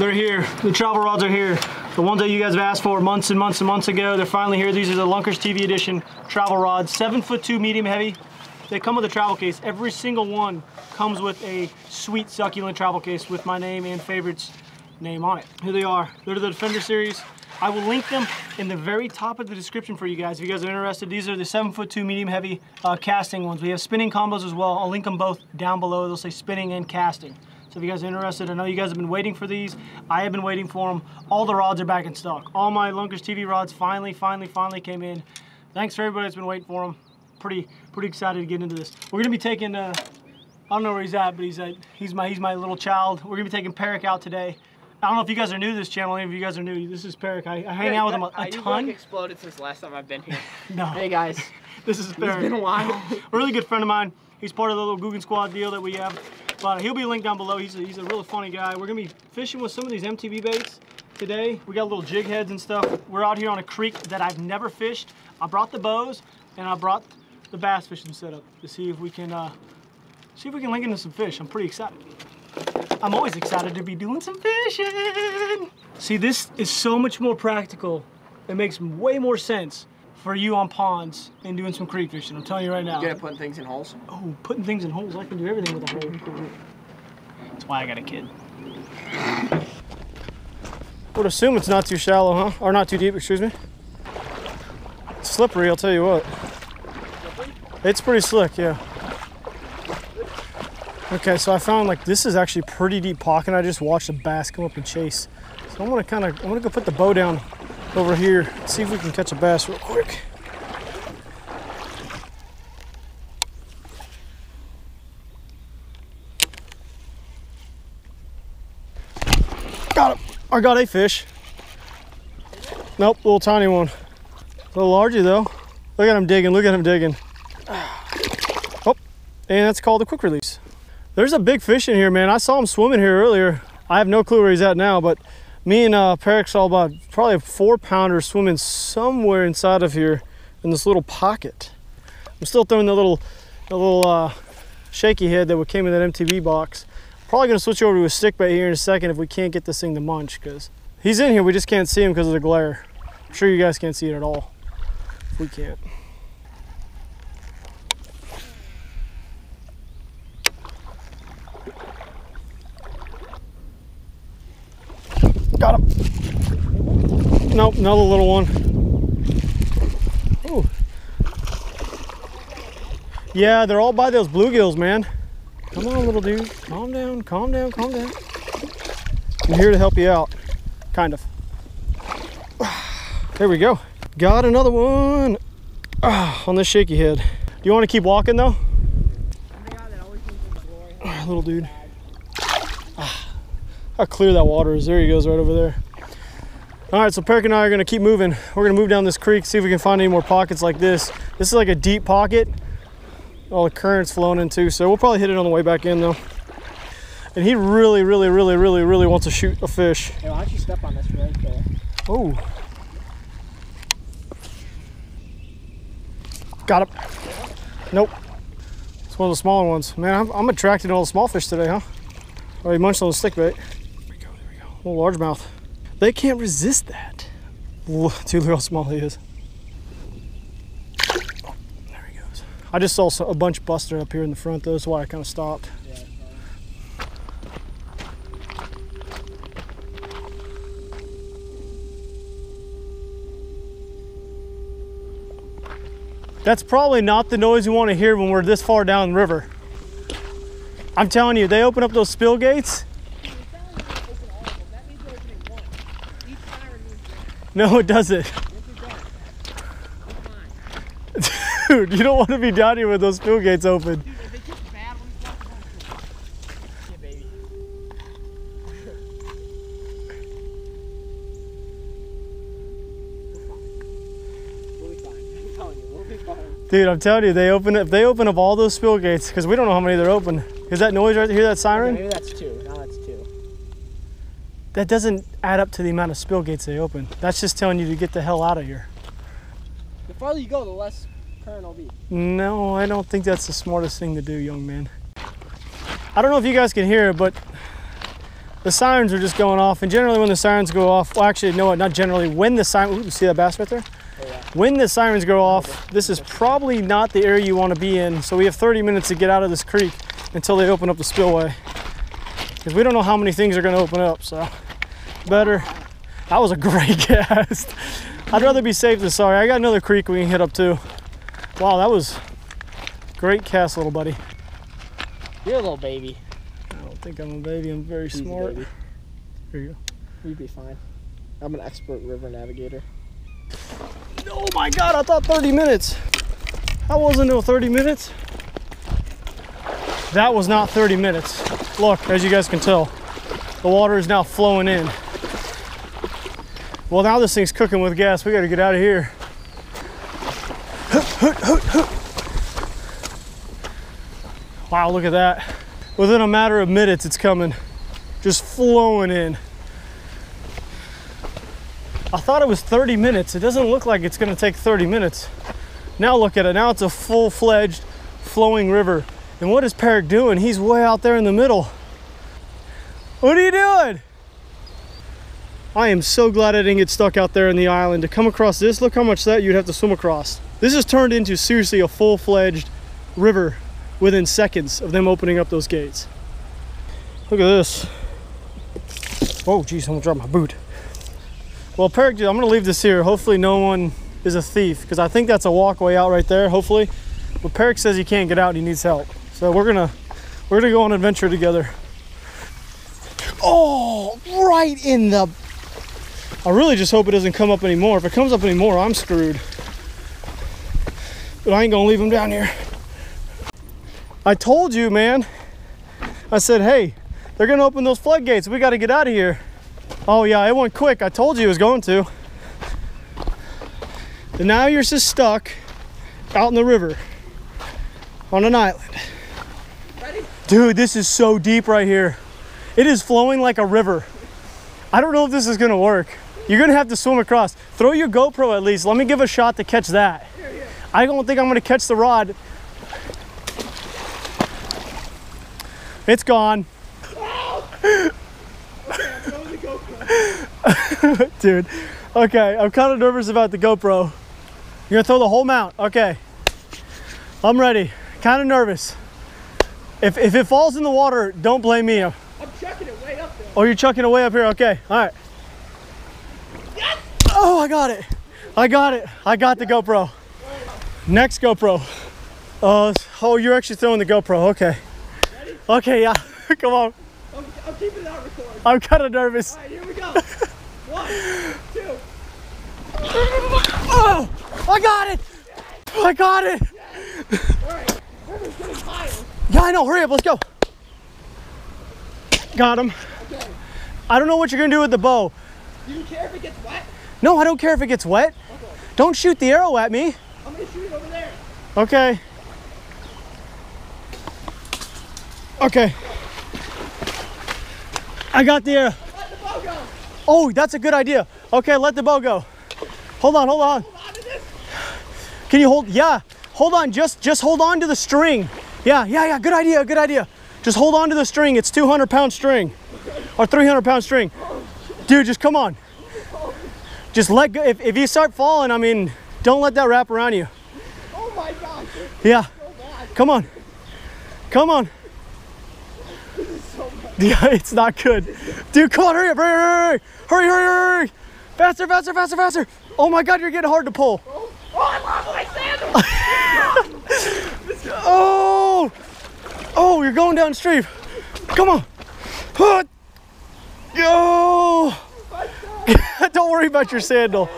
They're here. The travel rods are here. The ones that you guys have asked for months and months and months ago, they're finally here. These are the Lunkers TV edition travel rods, 7'2" medium heavy. They come with a travel case. Every single one comes with a sweet succulent travel case with my name and favorites name on it. Here they are. They're the Defender series. I will link them in the very top of the description for you guys if you guys are interested. These are the 7'2" medium heavy casting ones. We have spinning combos as well. I'll link them both down below. They'll say spinning and casting. So if you guys are interested, I know you guys have been waiting for these. I have been waiting for them. All the rods are back in stock. All my Lunkers TV rods finally came in. Thanks for everybody that's been waiting for them. Pretty excited to get into this. We're gonna be taking, I don't know where he's at, but he's my little child. We're gonna be taking Peric out today. I don't know if you guys are new to this channel. Any of you guys are new, this is Peric. I hang out with him a ton. Like exploded since last time I've been here. No. Hey guys. This is Peric. It's been a while. A really good friend of mine. He's part of the little Googan squad deal that we have. But he'll be linked down below. He's a really funny guy. We're gonna be fishing with some of these MTV baits today. We got little jig heads and stuff. We're out here on a creek that I've never fished. I brought the bows and I brought the bass fishing setup to see if we can link into some fish. I'm pretty excited. I'm always excited to be doing some fishing. See, this is so much more practical. It makes way more sense for you on ponds and doing some creek fishing. I'm telling you right now. You gotta put things in holes. Oh, putting things in holes. I can do everything with a hole. That's why I got a kid. I would assume it's not too shallow, huh? Or not too deep, excuse me. It's slippery, I'll tell you what. It's pretty slick, yeah. Okay, so I found like this is actually pretty deep pocket. I just watched a bass come up and chase. So I'm gonna go put the bow down over here, see if we can catch a bass real quick. Got him. I got a fish. Nope, little tiny one. A little larger though. Look at him digging, look at him digging. Oh, and that's called a quick release. There's a big fish in here, man. I saw him swimming here earlier. I have no clue where he's at now, but me and Peric saw about probably a 4-pounder swimming somewhere inside of here in this little pocket. I'm still throwing the little shaky head that came in that MTV box. Probably gonna switch over to a stick bait here in a second if we can't get this thing to munch, because he's in here, we just can't see him because of the glare. I'm sure you guys can't see it at all. We can't. Got him. Nope, another little one. Ooh. Yeah, they're all by those bluegills, man. Come on, little dude. Calm down, calm down, calm down. I'm here to help you out. Kind of. There we go. Got another one on this shaky head. Do you want to keep walking, though? Oh my God, that always means glory. Little dude. How clear that water is. There he goes right over there. All right, so Peric and I are going to keep moving. We're going to move down this creek, see if we can find any more pockets like this. This is like a deep pocket. All the current's flowing into, so we'll probably hit it on the way back in, though. And he really wants to shoot a fish. Hey, why don't you step on this right there? Oh. Got him. Nope. It's one of the smaller ones. Man, I'm attracted to all the small fish today, huh? Already munched on the stick bait. A little largemouth. They can't resist that. Dude, look how small he is. Oh, there he goes. I just saw a bunch buster up here in the front, though. That's why I kind of stopped. Yeah, that's probably not the noise you want to hear when we're this far down the river. I'm telling you, they open up those spill gates. No, it doesn't. Dude, you don't want to be down here with those spill gates open. Dude, if it gets bad, yeah, baby. We'll be fine. I'm telling you, we'll be fine. Dude, I'm telling you, if they open up all those spill gates, because we don't know how many they're open. Is that noise right there? Hear that siren? Okay, maybe that's two. Now that's two. That doesn't add up to the amount of spill gates they open. That's just telling you to get the hell out of here. The farther you go, the less current will be. No, I don't think that's the smartest thing to do, young man. I don't know if you guys can hear it, but the sirens are just going off. And generally when the sirens go off, well actually, no, not generally, when the siren, you see that bass right there? Oh, yeah. When the sirens go off, this is probably not the area you want to be in. So we have 30 minutes to get out of this creek until they open up the spillway. Because we don't know how many things are going to open up, so better. That was a great cast. I'd rather be safe than sorry. I got another creek we can hit up to. Wow, that was great cast, little buddy. You're a little baby. I don't think I'm a baby. I'm very smart. Baby. Here you go. You'd be fine. I'm an expert river navigator. Oh my God, I thought 30 minutes. That wasn't no 30 minutes. That was not 30 minutes. Look, as you guys can tell, the water is now flowing in. Well, now this thing's cooking with gas. We gotta get out of here. Wow, look at that. Within a matter of minutes, it's coming. Just flowing in. I thought it was 30 minutes. It doesn't look like it's gonna take 30 minutes. Now look at it, now it's a full-fledged flowing river. And what is Parrick doing? He's way out there in the middle. What are you doing? I am so glad I didn't get stuck out there in the island. To come across this, look how much that you'd have to swim across. This has turned into seriously a full-fledged river within seconds of them opening up those gates. Look at this. Oh geez, I'm gonna drop my boot. Well, Parrick, dude, I'm gonna leave this here. Hopefully no one is a thief, because I think that's a walkway out right there, hopefully. But Parrick says he can't get out and he needs help. So we're gonna go on an adventure together. Oh, right in the... I really just hope it doesn't come up anymore. If it comes up anymore, I'm screwed. But I ain't gonna leave him down here. I told you, man. I said, hey, they're gonna open those floodgates. We gotta get out of here. Oh yeah, it went quick. I told you it was going to. And now you're just stuck out in the river on an island. Ready? Dude, this is so deep right here. It is flowing like a river. I don't know if this is gonna work. You're gonna have to swim across. Throw your GoPro at least. Let me give a shot to catch that. Here. I don't think I'm gonna catch the rod. It's gone. Oh! Okay, I'm throwing the GoPro. Dude, okay, I'm kind of nervous about the GoPro. You're gonna throw the whole mount, okay. I'm ready, kind of nervous. If it falls in the water, don't blame me. I'm chucking it way up there. Oh, you're chucking it way up here, okay, all right. Yes! Oh, I got it. I got it, I got the GoPro. Next GoPro. Oh, you're actually throwing the GoPro, okay. Ready? Okay, yeah, come on. I'm keeping it on record. I'm kind of nervous. All right, here we go. 1, 2. Oh, I got it. Yes. I got it. Yes. All right, river's getting higher. Yeah, I know, hurry up, let's go. Got him. Okay. I don't know what you're going to do with the bow. Do you care if it gets wet? No, I don't care if it gets wet. Okay. Don't shoot the arrow at me. I'm going to shoot it over there. Okay. Okay. I got the arrow. Let the bow go. Oh, that's a good idea. Okay, let the bow go. Hold on, hold on. Hold on to this. Can you hold? Yeah. Hold on. Just hold on to the string. Yeah. Good idea. Good idea. Just hold on to the string. It's 200-pound string, or 300-pound string. Dude, just come on. Just let go. If you start falling, I mean, don't let that wrap around you. Oh my God. Yeah. So bad. Come on. Come on. Yeah, it's not good. Dude, come on, hurry up, hurry. Faster. Oh my God, you're getting hard to pull. Oh, I lost my sandals. Oh, you're going downstream. Come on. Oh. Don't worry about your sandal.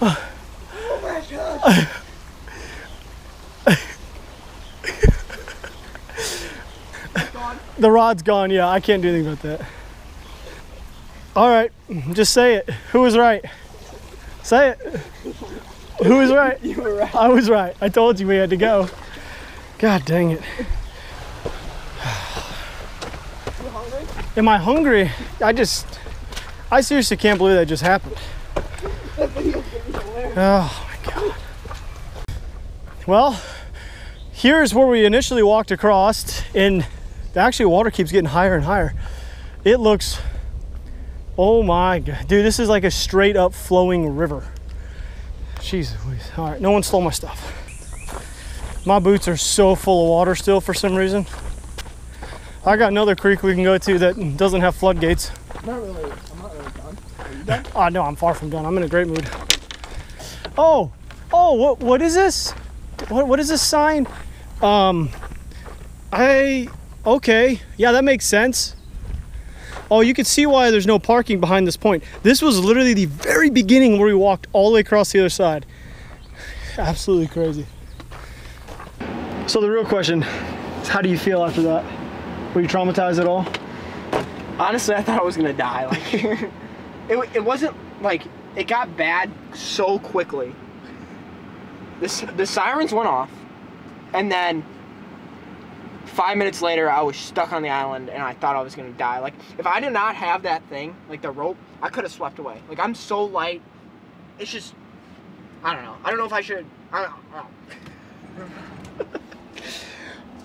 Oh my God. The rod's gone, yeah, I can't do anything about that. All right, just say it. Who was right? Say it. Who was right? You were right. I was right. I told you we had to go. God dang it. You hungry? Am I hungry? I seriously can't believe that just happened. That video is hilarious. Oh my God. Well, here's where we initially walked across in. Actually, water keeps getting higher and higher. It looks, oh my God, dude, this is like a straight up flowing river. Jesus. All right, no one stole my stuff. My boots are so full of water still for some reason. I got another creek we can go to that doesn't have floodgates. I'm not really done. Are you done? Oh, no, I'm far from done. I'm in a great mood. Oh, what is this? What is this sign? Okay. Yeah, that makes sense. Oh, you can see why there's no parking behind this point. This was literally the very beginning where we walked all the way across the other side. Absolutely crazy. So the real question is, how do you feel after that? Were you traumatized at all? Honestly, I thought I was gonna die. Like, it wasn't like, it got bad so quickly. The sirens went off, and then 5 minutes later, I was stuck on the island, and I thought I was gonna die. Like, if I did not have that thing, like the rope, I could have swept away. Like, I'm so light. It's just, I don't know. I don't know if I should, I don't know.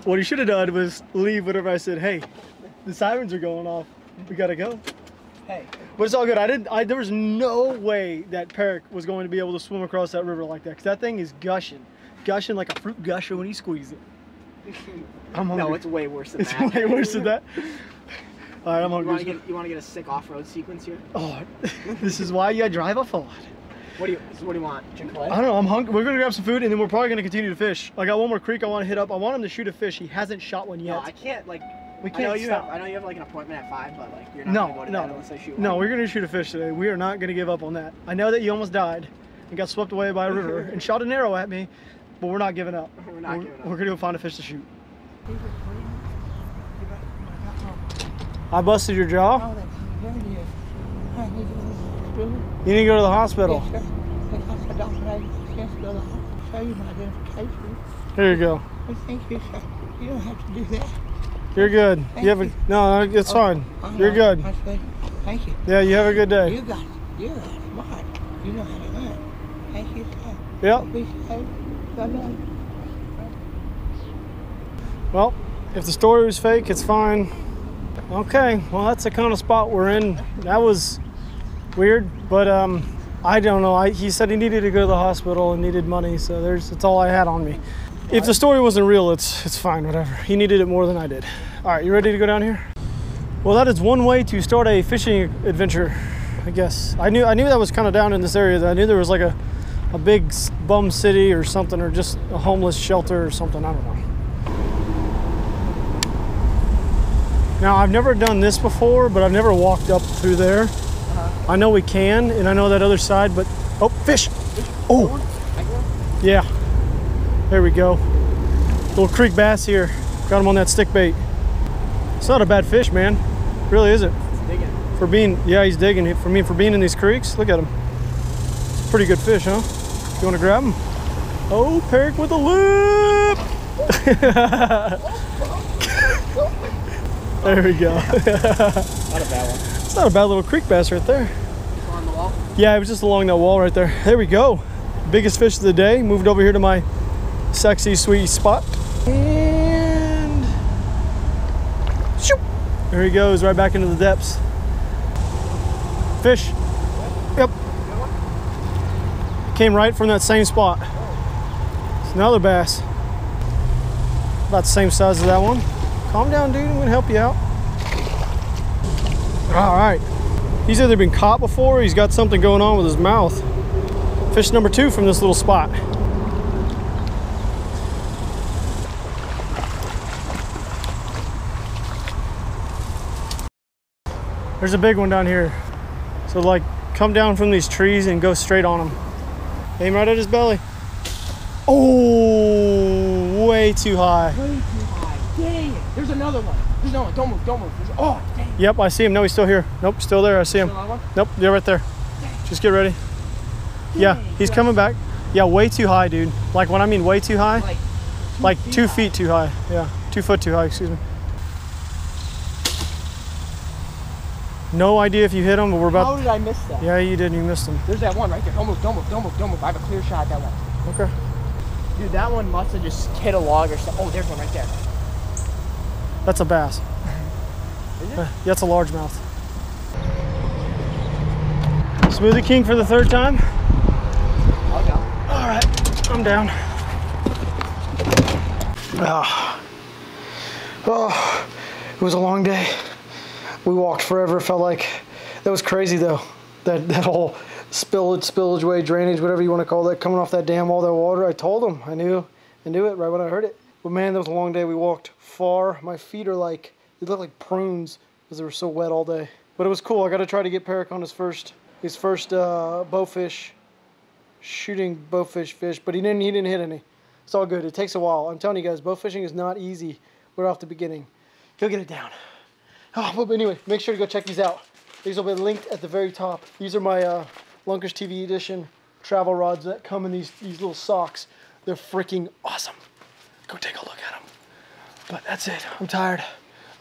What you should have done was leave whenever I said, hey, the sirens are going off. We gotta go. Hey. But it's all good. there was no way that Peric was going to be able to swim across that river like that, because that thing is gushing. Gushing like a fruit gusher when you squeeze it. I'm hungry. No, it's way worse than that. It's way worse than that. All right, I'm hungry. You want to get a sick off-road sequence here? Oh, this is why you drive a Ford. What do you want? Chick-fil-A? I don't know. I'm hungry. We're gonna grab some food, and then we're probably gonna continue to fish. I got one more creek I want to hit up. I want him to shoot a fish. He hasn't shot one yet. No, I can't. Like, we can't. I know you have like an appointment at 5, but like you're not gonna go to that unless I shoot one. No, we're gonna shoot a fish today. We are not gonna give up on that. I know that you almost died and got swept away by a river and shot an arrow at me, but we're not giving up. We're not giving up. We're gonna go find a fish to shoot. I busted your jaw. You need to go to the hospital. Here you go. Thank you, sir. You don't have to do that. You're good. No, it's fine. You're good. Thank you. Yeah, you have a good day. You got it. You're smart. You know how to learn. Thank you, sir. Yep. Well, if the story was fake, it's fine. Okay, well, that's the kind of spot we're in. That was weird, but I don't know. He said he needed to go to the hospital and needed money, so it's all I had on me. If the story wasn't real, it's fine, whatever. He needed it more than I did. All right, you ready to go down here? Well, that is one way to start a fishing adventure, I guess. I knew that was kind of down in this area. I knew there was like a big bum city or something, or just a homeless shelter or something, I don't know. Now, I've never done this before, but I've never walked up through there. I know we can, and I know that other side, but... Oh, fish! Oh! Yeah. There we go. Little creek bass here. Got him on that stick bait. It's not a bad fish, man. It really isn't. He's digging. Yeah, he's digging it. For being in these creeks, look at him. It's a pretty good fish, huh? You want to grab him? Oh, Peric with a loop! There we go. Not a bad one. It's not a bad little creek bass right there. Along the wall? Yeah, it was just along that wall right there. There we go. Biggest fish of the day. Moved over here to my sexy, sweet spot. And shoop! There he goes, right back into the depths. Fish. Yep. Came right from that same spot. It's another bass. About the same size as that one. Calm down, dude. I'm gonna help you out. All right, he's either been caught before or he's got something going on with his mouth. Fish number 2 from this little spot. There's a big one down here. So like, come down from these trees and go straight on him. Aim right at his belly. Oh, way too high. Way too high, dang it. There's another one. There's no one, don't move, don't move. Oh, dang. Yep, I see him. No, he's still here. Nope, still there. I see him. Nope, they're right there. Dang. Just get ready. Dang. Yeah, he's coming back. Yeah, way too high, dude. Like, when I mean way too high, like 2 feet too high. Yeah, 2 foot too high, excuse me. No idea if you hit him, but we're about... How did I miss that? Yeah, you did. You missed him. There's that one right there. Don't move, don't move, don't move, don't move. I have a clear shot at that one. Okay. Dude, that one must have just hit a log or something. Oh, there's one right there. That's a bass. Is it? Yeah, it's a largemouth. Smoothie King for the third time. I'll go. All right, I'm down. Oh, it was a long day. We walked forever. It felt like that was crazy though. That whole spillage way, drainage, whatever you want to call that, coming off that dam, all that water. I told them, I knew it right when I heard it. But man, that was a long day. We walked far. My feet are like, they look like prunes because they were so wet all day. But it was cool. I got to try to get Peric on his first bowfish, shooting bowfish fish, but he didn't hit any. It's all good. It takes a while. I'm telling you guys, bow fishing is not easy. We're off the beginning. Go get it down. Oh, but anyway, make sure to go check these out. These will be linked at the very top. These are my Lunkers TV edition travel rods that come in these little socks. They're freaking awesome. Go take a look at them. But that's it. I'm tired.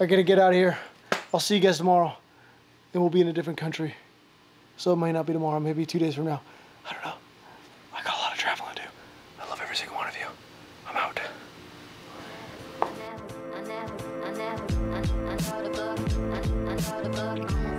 I gotta get out of here. I'll see you guys tomorrow, and we'll be in a different country. So it might not be tomorrow, maybe 2 days from now. I don't know. I got a lot of traveling to do. I love every single one of you. I'm out. I never, I never, I never, I never, I never, I never, I never, I never, I never.